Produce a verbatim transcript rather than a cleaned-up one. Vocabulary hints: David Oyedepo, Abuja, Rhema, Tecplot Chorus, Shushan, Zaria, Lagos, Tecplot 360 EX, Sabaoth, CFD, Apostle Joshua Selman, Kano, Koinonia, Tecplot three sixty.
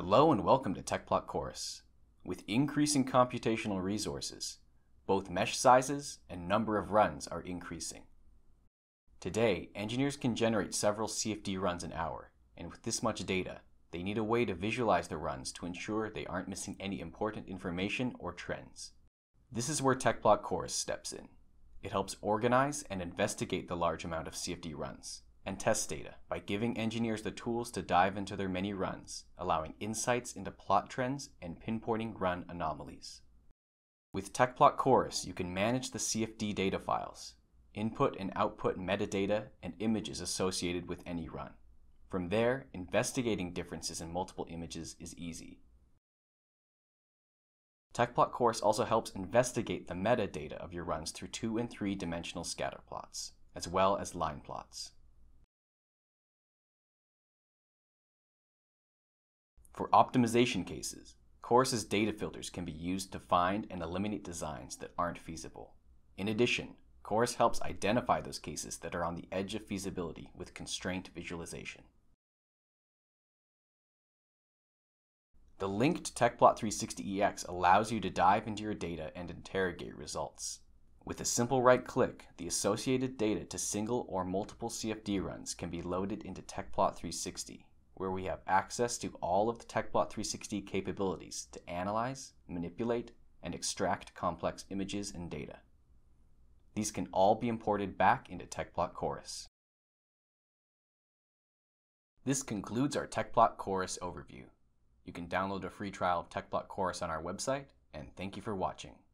Hello and welcome to Tecplot Chorus. With increasing computational resources, both mesh sizes and number of runs are increasing. Today, engineers can generate several C F D runs an hour, and with this much data, they need a way to visualize the runs to ensure they aren't missing any important information or trends. This is where Tecplot Chorus steps in. It helps organize and investigate the large amount of C F D runs and test data by giving engineers the tools to dive into their many runs, allowing insights into plot trends and pinpointing run anomalies. With Tecplot Chorus, you can manage the C F D data files, input and output metadata, and images associated with any run. From there, investigating differences in multiple images is easy. Tecplot Chorus also helps investigate the metadata of your runs through two and three dimensional scatter plots, as well as line plots. For optimization cases, Chorus's data filters can be used to find and eliminate designs that aren't feasible. In addition, Chorus helps identify those cases that are on the edge of feasibility with constraint visualization. The linked Tecplot three sixty E X allows you to dive into your data and interrogate results. With a simple right-click, the associated data to single or multiple C F D runs can be loaded into Tecplot three sixty. Where we have access to all of the Tecplot three sixty capabilities to analyze, manipulate, and extract complex images and data. These can all be imported back into Tecplot Chorus. This concludes our Tecplot Chorus overview. You can download a free trial of Tecplot Chorus on our website, and thank you for watching.